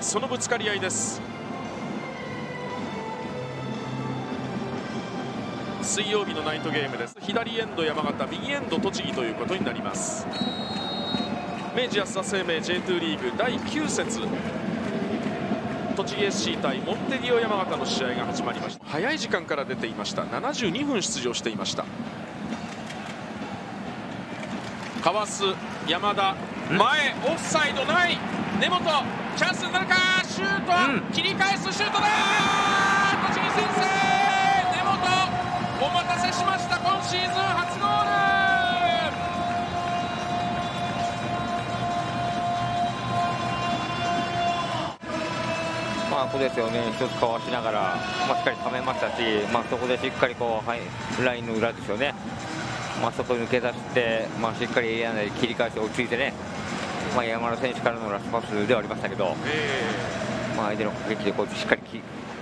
そのぶつかり合いです。水曜日のナイトゲームです。左エンド山形、右エンド栃木ということになります。明治安田生命 J2 リーグ第9節、栃木 SC 対モンテディオ山形の試合が始まりました。早い時間から出ていました。72分出場していました。かわす山田、前オフサイドない、根本チャンスになるか、シュート、切り返すシュートだ、栃木先制、根本お待たせしました、今シーズン初ゴール。まあ、そうですよね、一つかわしながら、まあ、しっかりためましたし、まあ、そこでしっかりこう、はい、ラインの裏ですよね、まあ、そこに抜け出して、まあ、しっかりエリア内で切り返して落ち着いてね、まあ、山田選手からのラストパスではありましたけど、まあ、相手の攻撃でこうしっかり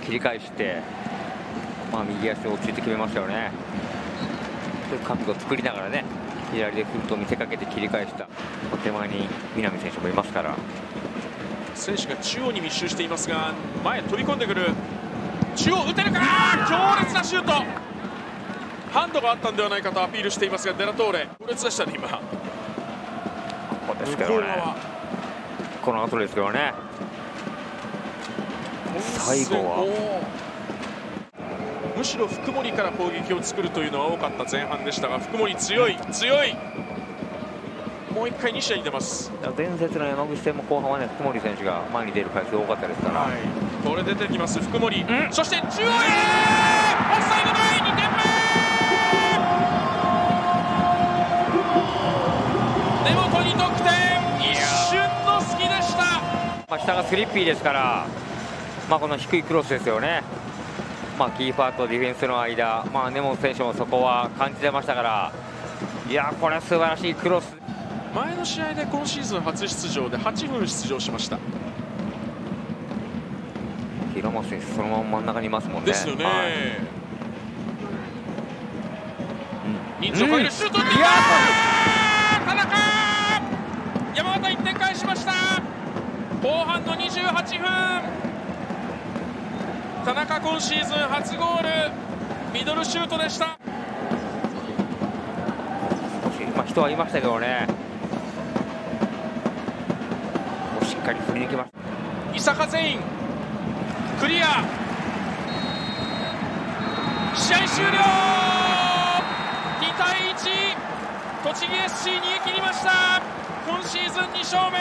切り返して、まあ、右足を落ち着いて決めましたよね。角度を作りながらね、左でフットを見せかけて切り返した、手前に南選手もいますから。選手が中央に密集していますが、前飛び込んでくる、中央打てるか、強烈なシュート、ハンドがあったんではないかとアピールしていますが、デラトーレ強烈でしたね。今ここですけどね、この後ですけどね、最後はむしろ福森から攻撃を作るというのは多かった前半でしたが、福森強い強い、もう1回2試合に出ます。前節の山口戦も後半はね、福森選手が前に出る回数多かったですから、はい、これ出てきます福森、そして中央へ、オフサイドない、2点目、根本に得点、一瞬の隙でした。まあ、下がスリッピーですから、まあ、この低いクロスですよね、まあ、キーパーとディフェンスの間、まあ、根本選手もそこは感じてましたから、いやこれは素晴らしいクロス。前の試合で今シーズン初出場で8分出場しました。平松選手そのまま真ん中にいますもんね。ですよね。人数を変えるシュート、田中山形1点返しました。後半の28分、田中今シーズン初ゴール、ミドルシュートでした。まあ人はいましたけどね、しっかり振り抜きます。伊坂全員クリア、試合終了、2対1、栃木 SC 逃げ切りました。今シーズン2勝目。